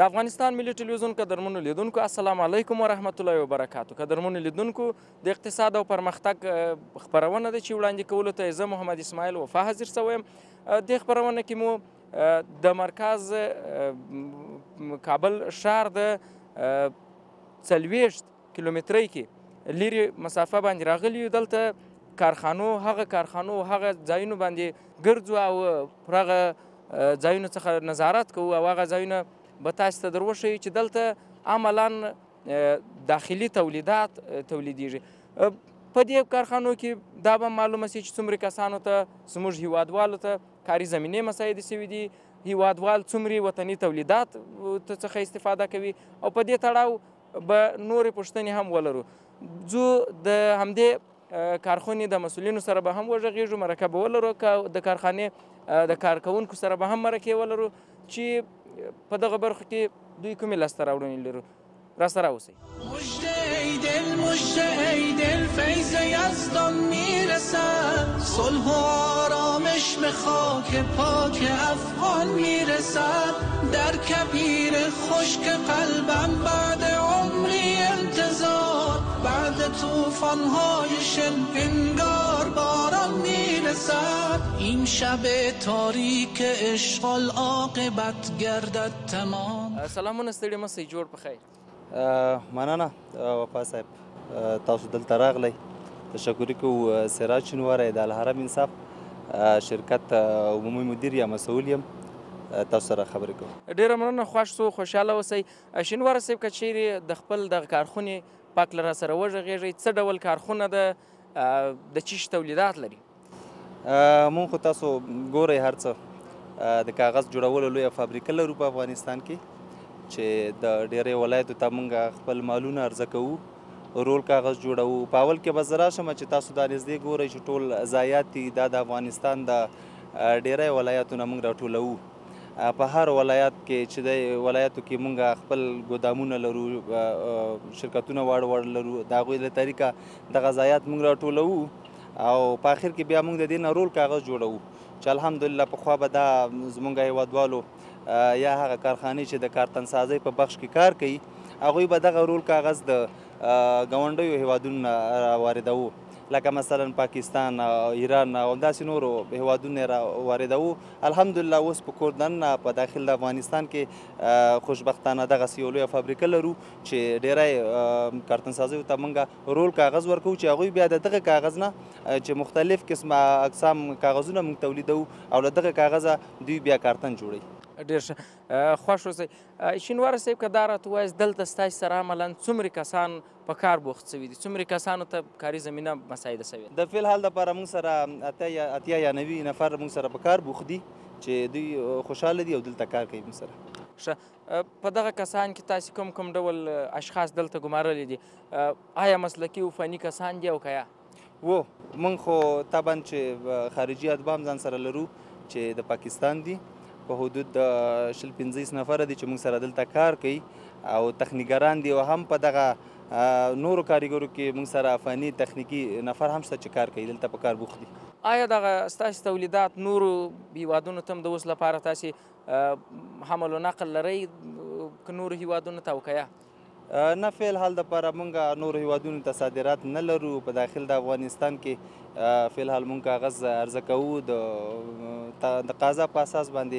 د افغانستان ملي ټلویزیون قدرمنو لیدونکو السلام علیکم ورحمت الله وبرکاتو. قدرمنو لیدونکو د اقتصاد او پرمختګ خبرونه د چې وړاندې کولو ته زه محمد اسماعیل وفا حاضر سوم. د خبرونه کې مو د مرکز کابل شهر د 40 کیلومترۍ کې لري مسافه باندې راغلی یو. دلته هغه کارخانو ځایونو باندې ګرځو او پرغه ځایونو څخه نظارت کوو او هغه ځایونه به تاسو ته دروښیي چې دلته عملاً داخلي تولیدات تولیدیږي. په دې کارخانو کې دا به معلومه سي چې څومره کسانو ته زموږ هیوادوالو ته کاري زمینې مساعدې سوي دي، هیوادوال څومره وطني تولیدات څخه استفاده کوي، او په دې تړاو به نورې پوښتنې هم ولرو. ځو د همدې کارخونې د مسؤلینو سره به هم وغږېږو، مرکه به ولرو، د کارخانې د کارکوونکو سره به هم مرکې ولرو چې په دغه برخه کې دوی کومې لاسته راوړنې لرو. راسره اوسئ. این شب تاریک اشغال عاقبت گردد تمام. سلامونه ستړي مه سئ، جوړ په خیر. مننه وفا صاحب، تاسو دلته راغلی تشکر کوو. سراج شینواری د الحرم انصاف شرکت عمومي مدیر یا مسؤول یم، تاسو سره خبرې کوم. ډېره مننه، خوښ سو، خوشحاله اوسئ. شینواری صاحب، که چیرې د خپل دغه کارخونې پاک له را سره وغږېږئ، څه ډول کارخونه ده، د چی شي تولیدات لري؟ مون خو تاسو ګورئ هر څه د کاغذ جوړولو لویه فابریکه لرو په افغانستان کې چې د ډېرې ولایتو ته موږ خپل مالونه عرضه کوو، رول کاغذ جوړوو. په اول کې به زه راشم چې تاسو دا نږدې ګورئ چې ټول ضایعات دي، دا د افغانستان د ډېری ولایتو نه موږ راټولوو. په هر ولایت کې چې دی ولایتو کې موږ خپل ګودامونه لرو، شرکتونه واړه واړه لرو، د هغوی له طریقه دغه ضایعات موږ راټولوو او په آخر کې بیا موږ د دې نه رول کاغذ جوړوو چې الحمدلله پخوا به دا زموږ هیوادوالو یا هغه کارخانې چې د کارتن سازۍ په بخش کې کار کوي هغوی به دغه رول کاغذ د ګاونډیو هیوادونو نه راواردوو، لکه مثلا پاکستان، ایران او همداسې نورو هیوادونو یې راواردوو. الحمدلله اوس په کور دننه په داخل د افغانستان کې خوشبختانه دغسې یو لویه فابریکه لرو چې ډېری کارتن سازیو ته موږ رول کاغذ ورکوو چې هغوی بیا د دغه کاغذ نه چې مختلف قسمه اقسام کاغذونه موږ تولیدوو او له دغه کاغذه دوی بیا کارتن جوړوي. ډېر ښه، خوښ اوسئ. شینواری صاحب، که دا راته ووایاست دلته ستاسې سره عملاً څومره کسان په کار بوخت سوي دي، څومره کسانو ته کاري زمینه مساعده سوې ده؟ د فلحال دپاره موږ سره اتیا یا 90 نفر موږ سره په کار بوخت دي چې دوی خوشحاله دي او دلته کار کوي موږ سره. ښه، په دغه کسان کې تاسې کوم ډول اشخاص دلته ګمارلی دي؟ آیا مسلکي او فني کسان دي او که یا؟ و موږ خو طبعاً چې خارجي اتبام ځان سره لرو چې د پاکستان دي، په حدود د 25 نفره دي چې موږ سره دلته کار کوي او تخنیکران دي، او هم په دغه نورو کاریګرو کې موږ سره فني تخنیکي نفر هم شته چې کار کوي دلته په کار بوخت دي. آیا دغه ستاسې تولیدات نورو هیوادونو ته هم د اوس لپاره تاسې حمل و نقل لرئ که نورو هیوادونو ته او که یا؟ نه، فیلحال دپاره موږ نورو هیوادونو ته صادرات نه لرو. په داخل د افغانستان کې فیلحال موږ کاغذ عرضه کوو د تقاضا په اساس باندې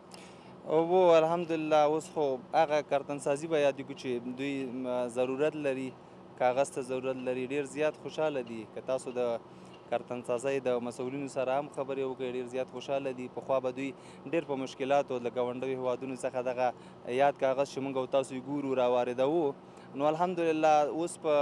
او الحمدلله اوس خو هغه کارتنسازي به یادې کړو چې دوی ضرورت لري، کاغذ ته ضرورت لري، ډېر زیات خوشحاله دي. که تاسو د کارتنسازۍ د مسؤلینو سره هم خبرې وکړئ ډېر زیات خوشحاله دي. پخوا به دوی ډېر په مشکلاتو له ګاونډیو هیوادونو څخه دغه یاد کاغذ چې موږ او تاسو یې ګورو راواردوو، نو الحمدلله اوس په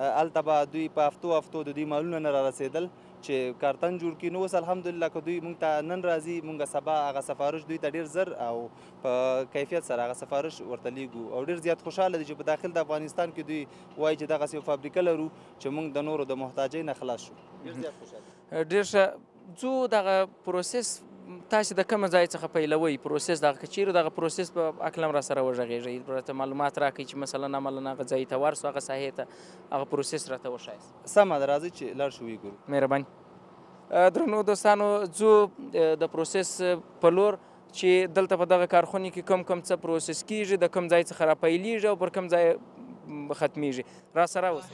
البته دوی په هفتو د دوی مالونه نه را رسېدل، چې کارتن جوړ کینو وس الحمدلله که دوی مونږ ته نن راځي مونږه سبا هغه سفارش دوی ته ډیر زر او په کیفیت سره هغه سفارش ورته لیږو او ډیر زیات خوشاله دي چې په داخل د افغانستان کې دوی وایي چې دغه سیو فابریکه لرو چې مونږ د نورو د محتاجۍ نه خلاص شو. ډیر زیات خوشاله ډیر ځو دغه پروسس تاسو د کوم ځای څخه پیلوي پروسس دغه چیرې دغه پروسس په اکلم را سره وژغېږي پرته معلومات راکړي چې مثلا عملنا هغه ځای ته ورسو هغه ساحې ته هغه پروسس راته وښایي سم درازي چې لار شوې ګورو مهرباني درنو دوستانو جو د پروسس په لور چې دلته په دغه کارخونه کې کم څه پروسس کیږي د کوم ځای څخه را پیلېږي او پر کوم ځای ختمیږي را سره وسه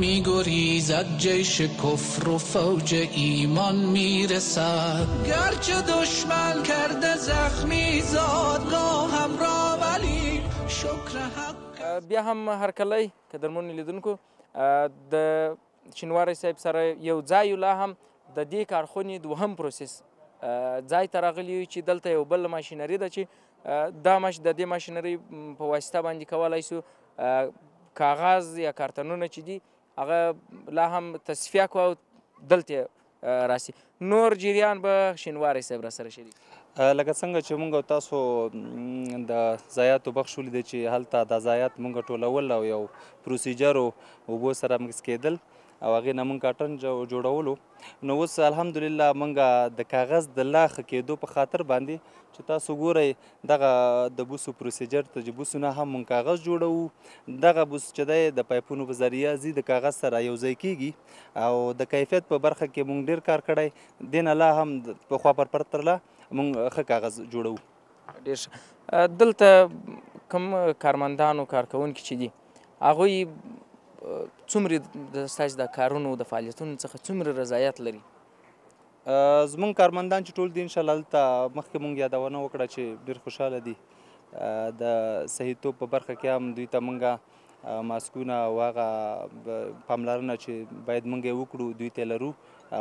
میگریزد جیش کفر و فوج ایمان میرسد گرچه دشمن کرده زخمی زادگاهم را ولی شکر حق بیا هم هرکلی قدرمن لیدونکو د چنواری صاحب سره یو ځای لا هم د دې کارخونې دوهم پروسس ځای ته راغلی چې دلته یو بل ماشینري ده چې دا د دې ماشینري په واسطه باندې کولی شو کاغذ یا کارتنونه چې دي هغه لا هم تصفیه کو او دلته راسي نور جریان به شینواری صاحب را سره شریک لکه څنګه چې مونږ تاسو د ضایعاتو بخش ولیدی چې هلته د ضایعات مونږ ټولول او یو پروسیجر اوبو سره مکس کېدل او هغې نه مونږ کاټن جوړولو نو اوس الحمدلله مونږ د کاغذ د لاخه کېدو په خاطر باندې چې تاسو ګورئ دغه د بوسو پروسیجر ته چې بوسونه هم مونږ کاغذ جوړوو دغه بوس چې دی د پایپونو په ذریعه ځي د کاغذ سره یو ځای کیږي او د کیفیت په برخه کې مونږ ډېر کار کړی دې نه لا هم پخوا پر پرتله مونږ ښه کاغذ جوړوو. ډېر ښه دلته کوم کارمندانو کارکوونکي چې دي هغوی څومره ستاسو د کارونو د فعالیتونو څخه څومره رضایت لري؟ زمون کارمندان چې ټول دي انشاءالله دلته مخکې مونږ یادونه وکړه چې ډېر خوشحاله دي د صحیحتوب په برخه کې هم دوی ته مونږه ماسکونه او هغه پاملرنه چې باید مونږ یې وکړو دوی ته لرو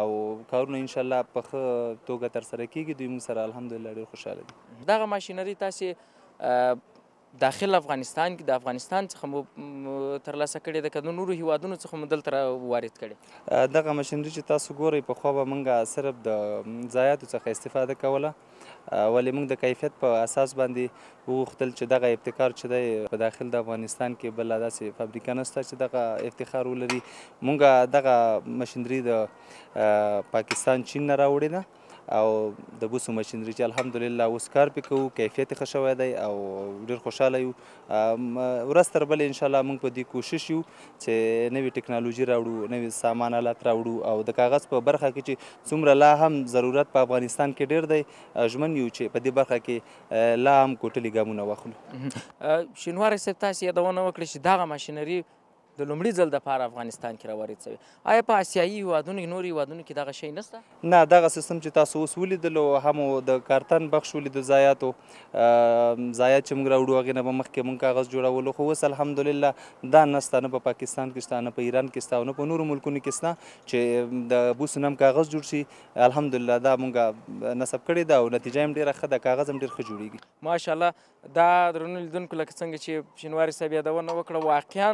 او کارونه انشاءالله په ښه توګه ترسره کېږي دوی مونږ سره الحمدلله ډېر خوشحاله دي. دغه ماشینري تاسې داخل افغانستان کې د افغانستان څخه مو ترلاسه کړې ده که د نورو هیوادونو څخه مو دلته وارد کړې؟ دغه ماشینري چې تاسو ګورئ پخوا به موږ صرف د ضایعاتو څخه استفاده کوله ولې موږ د کیفیت په اساس باندې وغوښتل چې دغه ابتکار چې دی په داخل د افغانستان کې بله داسې فابریکه نشته چې دغه افتخار ولري موږ دغه ماشینري د پاکستان چین نه راوړې ده او د بوسو ماشینري چې الحمدلله اوس کار پې کوو کیفیت یې ښه شوی دی او ډېر خوشحاله یو ورځ تر بلې انشاءالله موږ په دې کوشش یو چې نوې ټکنالوژي راوړو نوې سامان آلات راوړو او د کاغذ په برخه کې چې څومره لا هم ضرورت په افغانستان کې ډېر دی ژمن یو چې په دې برخه کې لا هم کوټلي ګامونه واخلو. شینواری صاحب تاسې یادونه وکړې چې دغه ماشینري د لومړي ځل دپاره افغانستان کې راوارد شوی آیا په آسیایي هیوادونو کې نورو هیوادونو کې دغه شی نشته؟ نه دغه سیستم چې تاسو اوس ولیدلو هم د کارتن بخش ولیدو ضایعاتو ضایعات چې موږ راوړو هغې نه به مخکې موږ کاغذ جوړولو خو اوس الحمدلله دا نسته نه په پاکستان کې شته نه په ایران کې شته او نه په نورو ملکونو کې شته چې د بوس نه هم کاغذ جوړ شي الحمدلله دا موږ نصب کړې ده او نتیجه هم ډېره ښه ده کاغذ هم ډېر ښه جوړېږي. ماشاءالله دا درنو لیدونکو لکه څنګه چې شینواری صاحب یادونه وکړه واقعا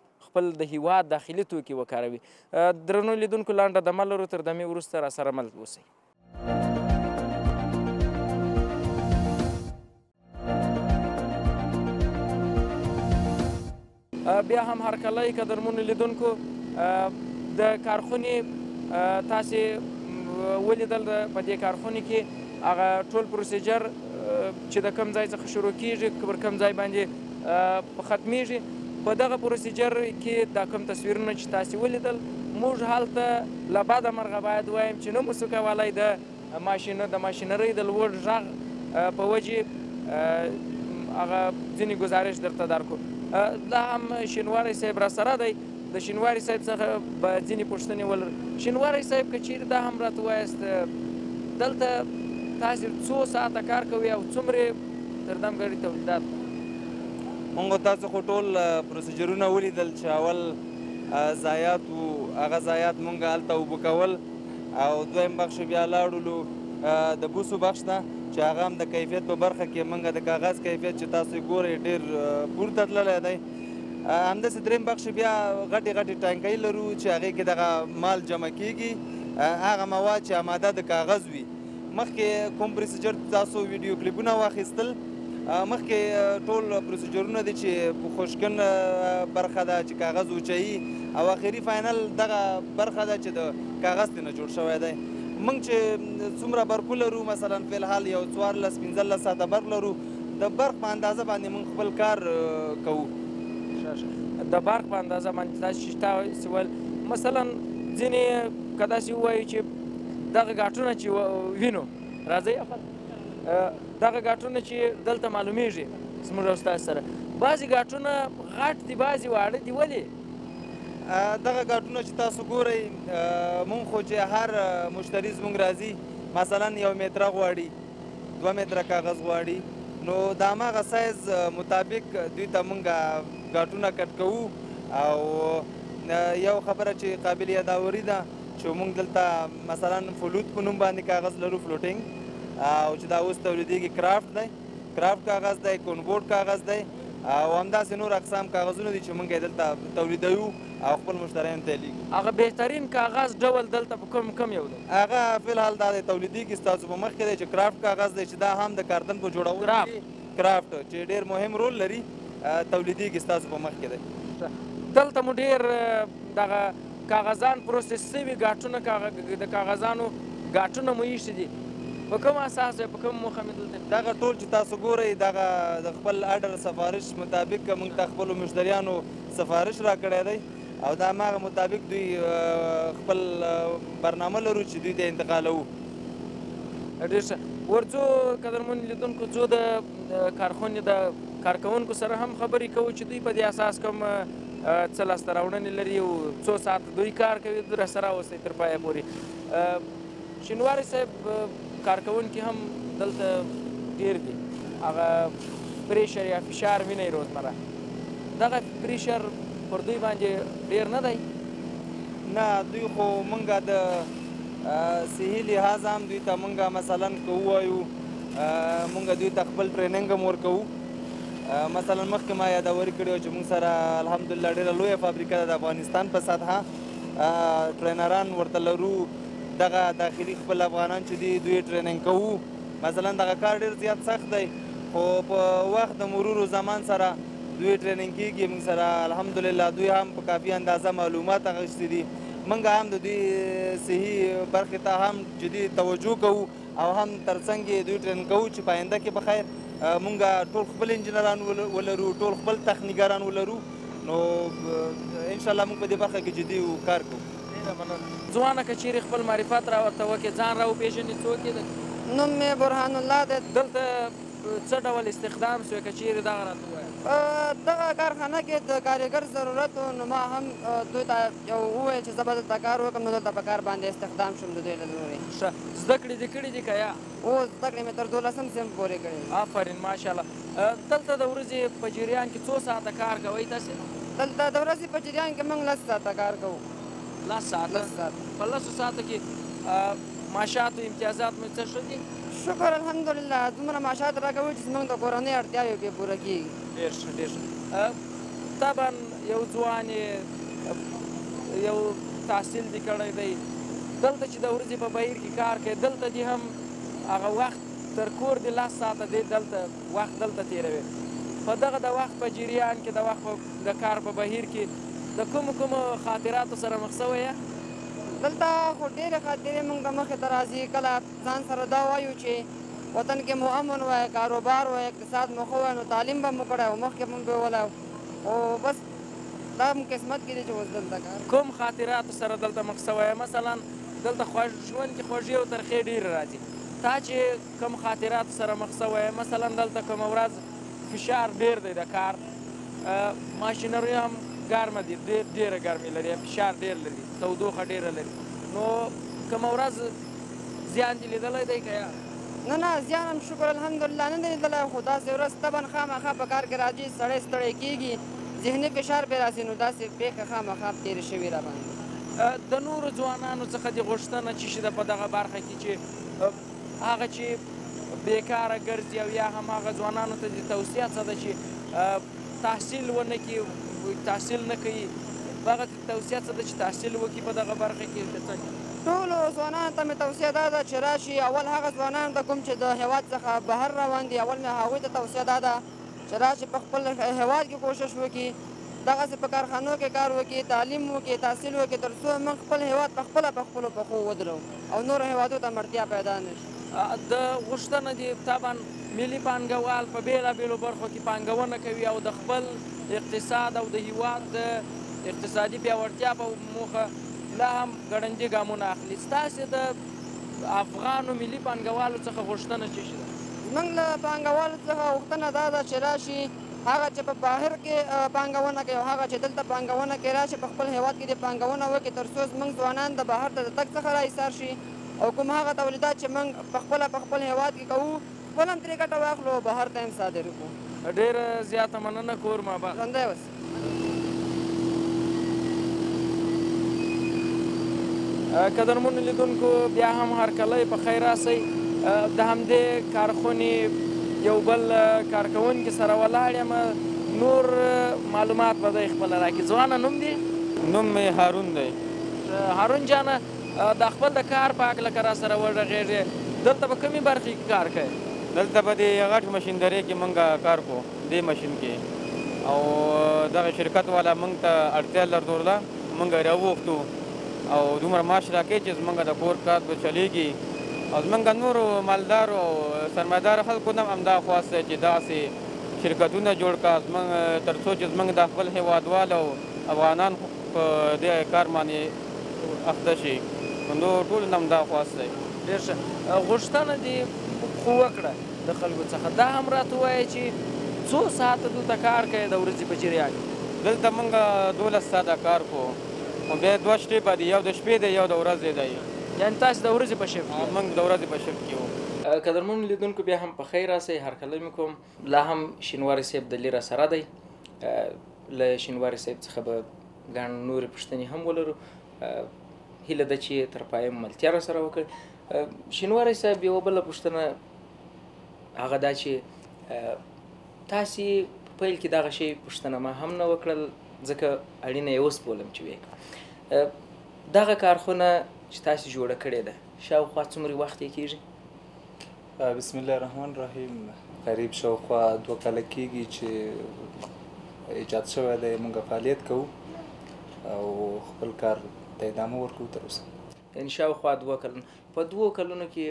خپل د هیواد داخلي توکي وکاروي. درنو لیدونکو لنډه دمه لرو تر دمې وروسته راسره مل اوسئ. بیا هم هرکلی قدرمنو لیدونکو د کارخونې تاسې ولیدل په دې کارخونې کې هغه ټول پروسیجر چې د کم ځای څخه شروع کېږي پر کم ځای باندې ختمیږي په دغه پروسیجر کې دا کوم تصویرونه چې تاسې ولیدل موږ هلته له بده مرغه باید وایم چې نه مو شو کولی د ماشینرۍ د لوړ غږ په وجې هغه ځینې ګزارش درته درکړو. دا هم شینواری صاحب را سره دی د شینواری صاحب څخه به ځینې پوښتنې ولرو. شینواری صاحب که چیرې دا هم راته ووایاست دلته تاسو څو ساعت کار کوي او څومره تردم غړي تولیدات مونږ تاسو خټول پروسیجرونه ولیدل چې اول زایات او هغه زایات مونږه الته وبکول او دویم بخش بیا لاړو د بوسو بخش نه چې هغه هم د کیفیت په برخه کې مونږه د کاغذ کیفیت چې تاسو ګورئ ډیر پورته تللی دی همداسې دریم بخش بیا غټې غټې ټانکۍ لرو چې هغې کې دغه مال جمع کیږي هغه مواد چې اماده د کاغذ وي مخکې کوم پروسیجر تاسو ویډیو کلیپونه واخیستل مخکې ټول پروسیجرونه دي چې په خوشکن برخه ده چې کاغذ وچوي او اخري فاینل دغه برخه ده چې د کاغذ نه جوړ شوی دی موږ چې څومره برقو لرو مثلا فلحال یو 14-15 ساعته برق لرو د برق په اندازه باندې موږ خپل کار کوو د برق په اندازه باندې تاسو شته سوال مثلا ځینې که داسې ووایو چې دغه ګاټونه چې وینو راځئ دغه ګاټونه چې دلته معلومیږي زموږ استاد سره بعضې ګاټونه غټ دي بعضې واړه دي ولې دغه ګاټونه چې تاسو ګورئ مونږ خو چې هر مشتری زموږ راځي مثلا یو متره غواړي 2 متره کاغذ غواړي نو د هماغه سایز مطابق دوی ته مونږ ګاټونه کټ کوو او یو خبره چې قابل یاداوري ده چې موږ دلته مثلا فلوت په نوم باندې کاغذ لرو فلوټینګ او چې دا اوس تولیدېږي کرافټ دی کرافټ کاغذ دی کونبورډ کاغذ دی او همداسې نور اقسام کاغذونه دي چې موږ یې دلته تولیدوو او خپل مشتریانو ته یې لیږو هغه بهترین کاغذ ډول دلته په کوم یو دی هغه فلحال دا دی تولیدېږي ستاسو په مخ کې دی چې کرافټ کاغذ دی چې دا هم د کارتن په جوړولو کې کرافټ چې ډېر مهم رول لري تولیدېږي ستاسو په مخ کې دی دلته مو ډېر دغه کاغذان پروسس شوي ګاټونه د کاغذانو ګاټونه مو ایښي دي په کوم اساس په کوم موخه مې دلته دغه ټول چې تاسو ګورئ دغه د خپل آرډر سفارش مطابق موږ ته خپلو مشتریانو سفارش راکړی دی او د هماغه مطابق دوی خپل برنامه لرو چې دوی ته انتقالوو ډېر ښه ورځو قدرمنو لیدونکو ځو د کارخونې د کارکوونکو سره هم خبرې کوو چې دوی په دې اساس کوم څه لاسته راوړنې لري او څو ساعت دوی کار کوي راسره اوسئ تر پایه پورې شینواري صاحب کارکوونکي هم دلته ډېر دي هغه پریشر یا فشار وینئ روزمره دغه پریشر پر دوی باندې ډېر نه دی نه دوی خو موږ د صحي لحاظ هم دوی ته موږ مثلا که ووایو موږ دوی ته خپل ټریننګ هم ورکوو مثلا مخکې ما یادوري کړې وه چې موږ سره الحمدلله ډېره لویه فابریکه ده د افغانستان په سطحه ټرینران ورته لرو دغه داخلي خپل افغانان چې دي دوی ټریننګ کوو مثلا دغه کار ډېر زیات سخت دی خو په وخت د مرورو زمان سره دوی ټریننګ کېږي موږ سره الحمدلله دوی هم په کافي اندازه معلومات اخیستي دي موږ هم د دوی صحي برخې ته هم جدي توجه کوو او هم تر څنګ یې دوی ټریننګ کوو چې په آینده کې به خیر مونږ ټول خپل انجینران ولرو ټول خپل تخنیکران ولرو نو انشاءالله مونږ په دې برخه کې جدي کار کوو ځوانه که چیرې خپل معرفت را ورته وکړې ځان را وپېژني څوک یې دی نوم مې برهان الله دی دلته څه ډول استخدام شوی که چیرې دغه راته ووایه دغه کارخانه کې د کارګر ضرورت و نو ما هم دوی ته یو وویل چې زه به دلته کار وکړم نو دلته په کار باندې استخدام شوم د دوی له لورې ښه زده کړې دې کړي دي که یا اوس زده کړې مې تر 12 سم پورې کړې آفرین ماشاءالله دلته د ورځې په جریان کې څو ساعته کار کوئ تاسې دلته د ورځې په جریان کې موږ 10 ساعته کار کوو 10 ساعته په 10 ساعته کې معاشاتو امتیازات مو څه ښه دي شکر الحمدلله دومره معاشات راکوي چې زموږ د کورنۍ اړتیاوې پرې پوره کېږي ډېر ښه ډېر ښه طبعا یو ځوان یې یو تحصیل دې کړی دی دلته چې د ورځې په بهیر کې کار کوي دلته دې هم هغه وخت تر کور دې 10 ساعته دی دلته وخت دلته تېروي په دغه د وخت په جریان کې د وخت د کار په بهیر کې د کومو خاطراتو سره مخ سوی یې دلته خو ډېرې خاطرې موږ د مخې ته راځي کله ځان سره دا وایو چې وطن کې مو امن وای کاروبار وای اقتصاد مو ښه وای نو تعلیم به مو کړی او مخکې مونږ به ولاو او بس دا مو قسمت کې دی چې اوس دلته کار کوم خاطراتو سره دلته مخ سوی یې مثلا دلته خوږ ژوند کې خوږې او ترخې ډېرې راځي تا چې کوم خاطرات سره مخ سوی مثلا دلته کومه ورځ فشار ډېر دی د کار ماشینري هم ګرمه دي ډېره ګرمي لري فشار ډېر لري تودوخه ډېره لري نو کومه ورځ زیان دې لیدلی دی که یا نه نه زیانم شکر الحمدلله نه دلیدلی خدا زورست طبعا خامخا په کار کې راځي سړی ستړی کېږي ذهني فشار پرې راځي نو داسې پېښه خامخا تېرې شوې راباندې د نورو ځوانانو څخه د غوښتنه چې شي ده په دغه برخه کې چې هغه چې بېکاره ګرځي او یا هم هغه ځوانانو ته د توصیه څه ده چې تحصیل ونه کړي تحصیل نه کوي هغه ته توصیه څه ده چې تحصیل وکړي په دغه برخه کې ټولو ځوانانو ته مې توصیه دا ده چې راشي اول هغه ځوانانو ته کوم چې د هیواد څخه بهر روان دي اول مې هغوی ته توصیه دا ده چې راشي په خپل هیواد کې کوشش وکړي دغسې په کارخانو کې کار وکړي تعلیم وکړي تحصیل وکړي تر څو موږ خپل هیواد په خپله په خپلو پښو ودرو او نورو هیوادو ته اړتیا پیدا نه شي د غوښتنه دي طبعا ملي پانګوال په بېلابېلو برخو کې پانګونه کوي او د خپل اقتصاد او د هیواد د اقتصادي پیاوړتیا په موخه لا هم ګړندي ګامونه اخلي ستاسې د افغانو ملي پانګوالو څخه غوښتنه څه شي ده زموږ له پانګوالو څخه غوښتنه دا ده چې راشي هغه چې په بهر کې پانګونه کوي او هغه چې دلته پانګونه کوي راشي په خپل هیواد کې د پانګونه وکړي تر څو زموږ ځوانان د بهر ته د تګ څخه راایسار شي او کوم هغه تولیدات چې موږ په خپل هیواد کې کوو خپل هم ترې ګټه واخلو او بهر ته هم صادر کړو ډېره زیاته مننه کور ما به ژوندی اوسئ قدرمنو لیدونکو بیا هم هرکلی په خیر راسئ د همدې کارخونې یو بل کارکوونکي سره ولاړ یم نور معلومات به دی خپله راکړي ځوانه نوم دی نوم مې هارون دی هارون جانه د خپل د کار په هکله که را سره وغږېږې دلته به کومې برخې کې کار کوې دلته به د غټ مشیندرۍ کې موږ کار کوو دې ماشین کې او دغه شرکت والا موږ ته اړتیا لرلوله موږ راووختو او دومره معاش راکوي چې زموږ د کور کار به چلیږي او زمونږ نورو مالدارو او سرمایدارو خلکو نه هم همدا خواست دی چې داسې شرکتونه جوړ کړه زمونږ تر څو چې زمونږ د خپل هیوادوال او افغانان په دې کار باندې اخته شي نو ټولو نه همدا خواست دی ډېر ښه غوښتنه دې خو وکړه د خلکو څخه دا هم راته ووایه چې څو ساعته دلته کار کوي د ورځې په جریان دلته موږ 12 ساعته کار کوو خو بیا 2 شپې به دی یو د شپې دی یو د ورځې دی یعنې تاسو د ورځې په شفت کې موږ د ورځې په شفت کې وو قدرمنو لیدونکو بیا هم په خیر راسئ هرکلی مې کوم لا هم شینواري صاحب دلې راسره دی له شینواري صاحب څخه به ګڼ نورې پوښتنې هم ولرو هیله ده چې تر پایه ملتیا راسره وکړي شینواري صاحب یوه بله پوښتنه هغه دا چې تاسې په پیل کې دغه شی پوښتنه ما هم نه وکړل ځکه اړینه یې اوس بولم چې ویې دغه کارخونه چې تاسو جوړه کړې ده شاوخوا څومره وخت یې کېږي بسم الله الرحمن الرحیم قریب شاوخوا 2 کاله کېږي چې ایجاد شوی دی موږ فعالیت کوو او خپل کار ته ادامه ورکوو تر اوسه یعنې شاوخوا 2 کلونه په 2 کلونو کې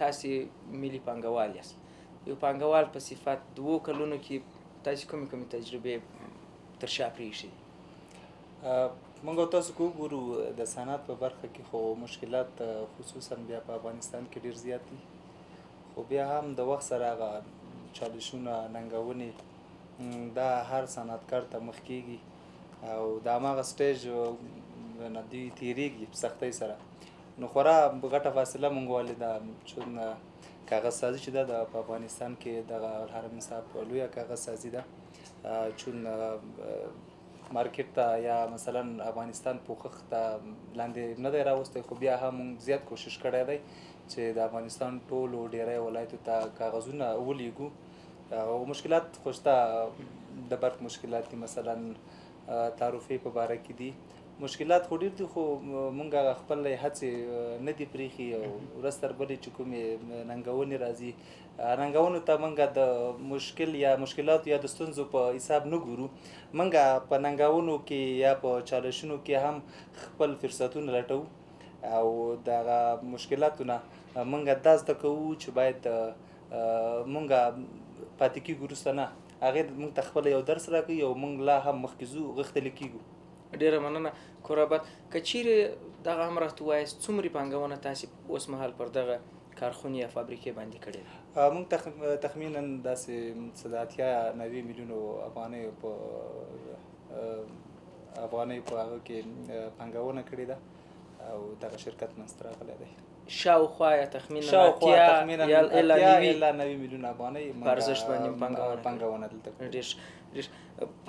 تاسې ملي پانګوال یاست یو پانګوال په صفت 2 کلونو کې تاسې کومې کومې تجربې تر شا پرېښې دي موږ تاسو ګورو د صنعت په برخه کې خو مشکلات خصوصا بیا په افغانستان کې ډېر زیات دي خو بیا هم د وخت سره هغه چالشونه ننګونې دا هر صنعتکار ته مخ کېږي او د هماغه سټیج نه دوی تېرېږي په سختۍ سره نو خورا غټه فاصله موږ ولیده چې کاغذ سازي چې ده په افغانستان کې دغه الحرمین صاحب لویه کاغذ سازي ده چون مارکیټ ته یا مثلا افغانستان پوښښ ته لاندې نه دی راوستی خو بیا هم زیات کوشش کړی دی چې د افغانستان ټولو ډیری ولایتو ته کاغذونه ولیږو او مشکلات خو شته د برق مشکلات دي مثلا تعرفې په باره کې دي مشکلات خو ډېر دي خو موږ هغه خپلې هڅې نه دي پرېښي او ورځ تر بلې چې کومې ننګونې راځي ننګونو ته موږ د مشکل یا مشکلاتو یا د ستونزو په حساب نه ګورو موږ په ننګونو کې یا په چالشونو کې هم خپل فرصتونه لټو او دغه مشکلاتو نه موږ دا زده کوو چې باید موږ پاتې کېږو وروسته نه هغې موږ ته خپله یو درس راکوي او موږ لا هم مخکې ځو غښتلي کېږو ډېره مننه کورابت که چیرې دغه هم راته ووایاست څومرې پانګونه تاسې اوس مهال پر دغه کارخونې یا فابریکې باندې کړې ده موږ تخمینا داسې څه د 80-90 میلیونو افغانیو په هغه کې پانګونه کړې ده او دغه شرکت منځته راغلی دی. شاوخوا تخمینا الا 90 میلیونه افغانۍ ارزښت باندې پانګونه دلته کړې.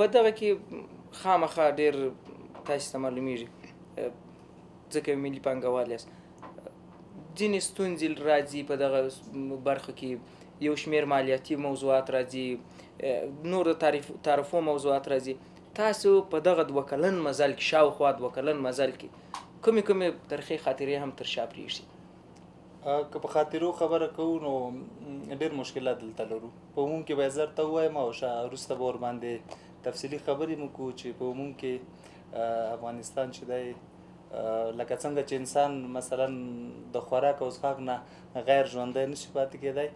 په دغه کې خامخا ډېر تاسو ته معلومیږي ځکه ملي پانګوال یاست، ځینې ستونزې راځي په دغه برخه کې، یو شمېر مالیاتي موضوعات راځي، نور تعرفو موضوعات راځي. تاسو په دغه دوه کلن مزل کې، شاوخوا دوه کلن مزل کې کومې کومې ترخې خاطرې هم تر شا پرېږدي؟ که په خاطرو خبره کوو نو ډېر مشکلات دلته لرو. په عموم کې به یې زر ته ووایم او وروسته به ورباندې تفصیلي خبرې مو کوو. چې په عموم کې افغانستان چې دی، لکه څنګه چې انسان مثلا د خوراک او څښاک نه غیر ژوندی نشي پاتې کېدی،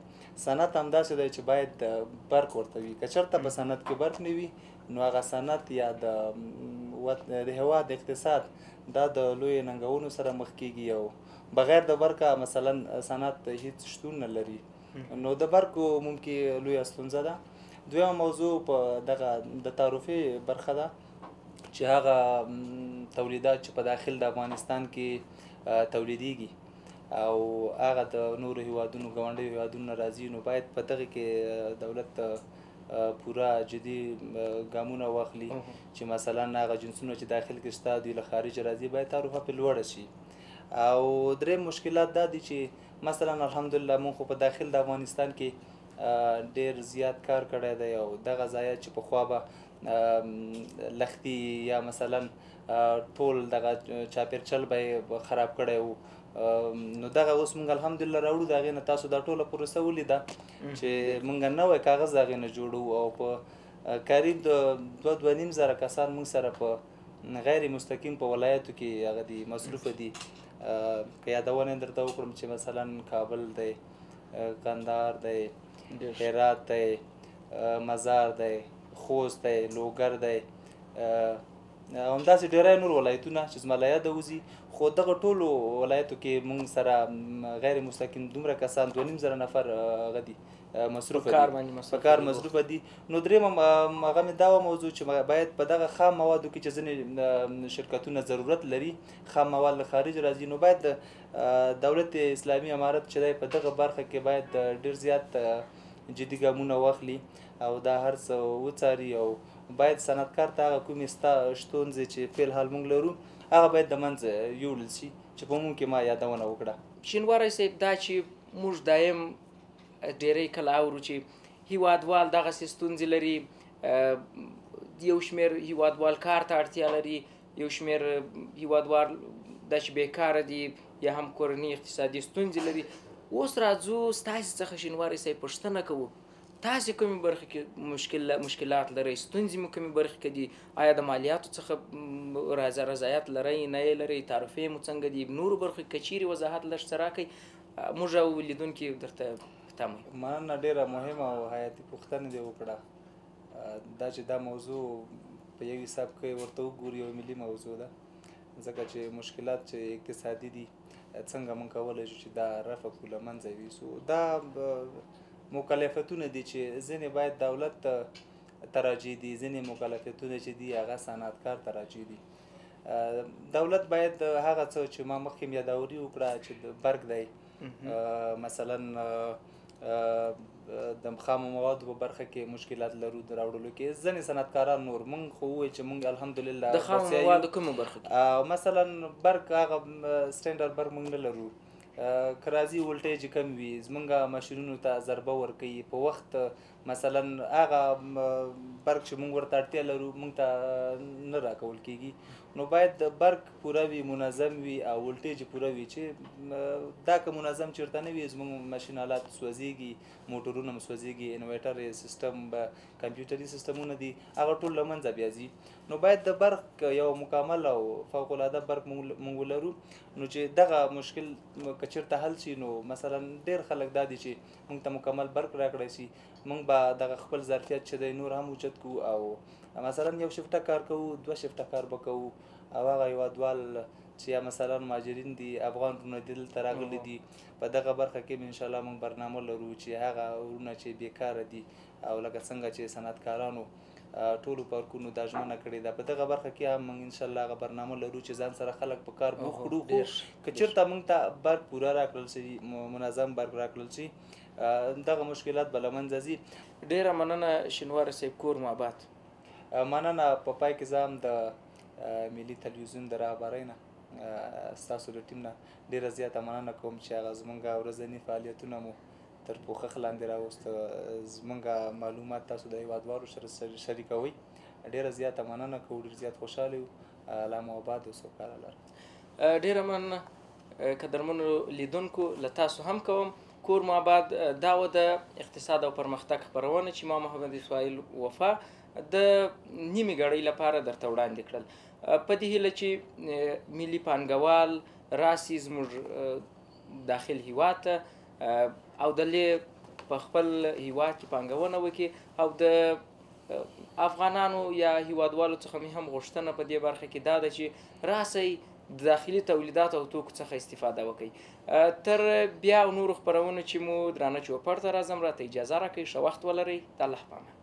صنعت همداسې دی چې باید برق ورته وي. که چېرته په صنعت کې برق نه وي نو هغه صنعت یا د هېواد اقتصاد دا د لوی ننګونو سره مخ کیږي او بغیر د برقه مثلا صنعت هیڅ شتون نه لري. نو د برق عموم کې لویه ستونزه ده. دویمه موضوع په دغه د تعرفې برخه ده چې هغه تولیدات چې په داخل د افغانستان کې تولیدیږي او هغه د نورو هیوادونو، ګاونډیو هیوادونو نه راځي، نو باید په دغه کې دولت پورا جدي ګامونه واخلي چې مثلا هغه جنسونه چې داخل کې شته دوی له خارج راځي باید تعرفه پرې لوړه شي. او درې مشکلات دا دي چې مثلا الحمدلله مونږ خو په داخل د افغانستان کې ډېر زیات کار کړی دی او دغه ځایه چې پخوا به لختي یا مثلا ټول دغه چاپیرچل به یې خراب کړی و، نو دغه اوس موږ الحمدلله راوړو. د هغې نه تاسو دا ټوله پروسه ولیده چې موږ نوی کاغذ د هغې نه جوړو او په قریب د 2-2.5 زره کسان موږ سره په غیر مستقیم په ولایاتو کې هغه دي مصروفه دي. که یادونه درته وکړم چې مثلا کابل دی، کندهار دی، هرات دی، مزار دی، خوست دی، لوګر دی، همداسې ډېری نور ولایتونه چې زما له یاده وځي. خو دغه ټولو ولایتو کې موږ سره غیر مستقیم دومره کسان 2.5 زره نفر هغه دي په کار مصروفه دي. نو درېیمه هغه مې دا وه موضوع چې باید په دغه خام موادو کې چې ځینې شرکتونه ضرورت لري، خام مواد له خارج راځي، نو باید د دولت اسلامي امارت چې دی په دغه برخه کې باید ډېر زیات جدي ګامونه واخلي او دا هر څه وڅاري. او باید صنعتکار ته هغه کومې ستونزې چې فعل حال موږ لرو هغه باید د منځه یوړل شي چې په عموم کې ما یادونه وکړه. شینواری صاحب، دا چې موږ دایم ډېری کله اورو چې هیوادوال دغسې ستونزې لري، یو شمېر هیوادوال کار ته اړتیا لري، یو شمېر هیوادوال دا چې بېکاره دي یا هم کورني اقتصادي ستونزې لري. اوس راځو ستاسې څخه شینواری صاحب پوښتنه کوو، تاسو کومې برخه کې مشکلات لرئ؟ ستونزې مو کومې برخه کې دي؟ آیا د مالیاتو څخه رضایت لرئ نه یې لرئ؟ تعرفې مو څنګه دي؟ نورو برخو کې که چیرې وضاحت لږ څه راکئ موږ او لیدونکي درته تمه. مننه، ډېره مهمه او حیاتي پوښتنه دې وکړه. دا چې دا موضوع په یو حساب کې ورته وګورو یو ملي موضوع ده، ځکه چې مشکلات چې اقتصادي دي څنګه موږ کولی شو چې دا رفع کړو له منځه یوسو. دا مکلفتونه دي چې ځینې باید دولت تراجع دي، ځینې مکلفتونه چې دي هغه صنعتکار تراجع دي. دولت باید هغه څه چې ما مخکې مې یادوري وکړه چې برق دی، مثلا د خامو موادو په برخه کې مشکلات لرو د راوړلو کې. ځینې صنعتکاران نور موږ خو ووایو چې موږ الحمدلله د خامو موادو کومو برخه کې مثلا برق هغه سټینډرډ برق موږ نه لرو، کرازي ولټیج کم وي، زمونږ ماشینونو ته ضربه ورکوي په وخت. مثلا هغه برق چې موږ ورته اړتیا لرو موږ ته نه راکول کیږي. نو باید برق پوره وي، منظم وي او ولټیج پوره وي. چې دا که منظم چېرته نه وي زمونږ ماشین آلات سوځېږي، موټرونه هم سوځېږي، انویټر یې سیسټم، کمپیوټري سیسټمونه دي هغه ټول له منځه بیا ځي. نو باید د برق یو مکمل او فوقالعاده برق موږ ولرو. نو چې دغه مشکل که چېرته حل شي نو مثلا ډېر خلک دا دي چې موږ ته مکمل برق راکړی شي، موږ به دغه خپل ظرفیت چې دی نور هم اوچت کو او مثلا یو شفټه کار کوو، دوه شفټه کار به کوو. او هغه هیوادوال چې یا مثلا مهاجرین دي، افغان ورونه دلته راغلي دي، په دغه برخه کې انشاءالله موږ برنامه لرو چې هغه ورونه چې بېکاره دي او لکه څنګه چې صنعتکارانو ټولو پارکونو دا ژمنه کړې ده. په دغه برخه کې هم موږ انشاءالله هغه برنامه لرو چې ځان سره خلک په کار بوخت کړو، خو که چېرته موږ ته برق پوره راکړل شي، منظم برق راکړل شي، دغه مشکلات به له منځه ځي. ډېره مننه شینوار صاحب، کور مو آباد. مننه. په پای کې زه هم د ملي تلویزیون د رهبرۍ نه ستاسو د ټیم نه ډېره زیاته مننه کوم چې هغه زموږ ورځني فعالیتونه مو تر پوښښ لاندې راوست، زموږ معلومات تاسو د هېوادوالو سره شریکوئ. ډېره زیاته مننه کوو، ډېر زیات خوشحاله یو. لا مو آباد او سوکاله لاره. ډېره مننه قدرمنو لیدونکو، له تاسو هم کوم. کور مو آباد دا وه د اقتصاد او پرمختګ خپرونه چې ما محمد اسماعیل وفا د نیمې ګړۍ لپاره درته وړاندې کړل، په دې هیله چې ملي پانګوال راسي زموږ داخل هیواد ته او دلې په خپل هیواد کې پانګونه وکړي. او د افغانانو یا هیوادوالو څخه مې هم غوښتنه په دې برخه کې دا ده چې راسئ داخلي تولیدات او توکو څخه استفاده وکړئ. تر بیا او نورو خپرونو چې مو درانه چوپړ ته راځم، راته اجازه راکړئ. ښه وخت ولرئ. د الله په امان.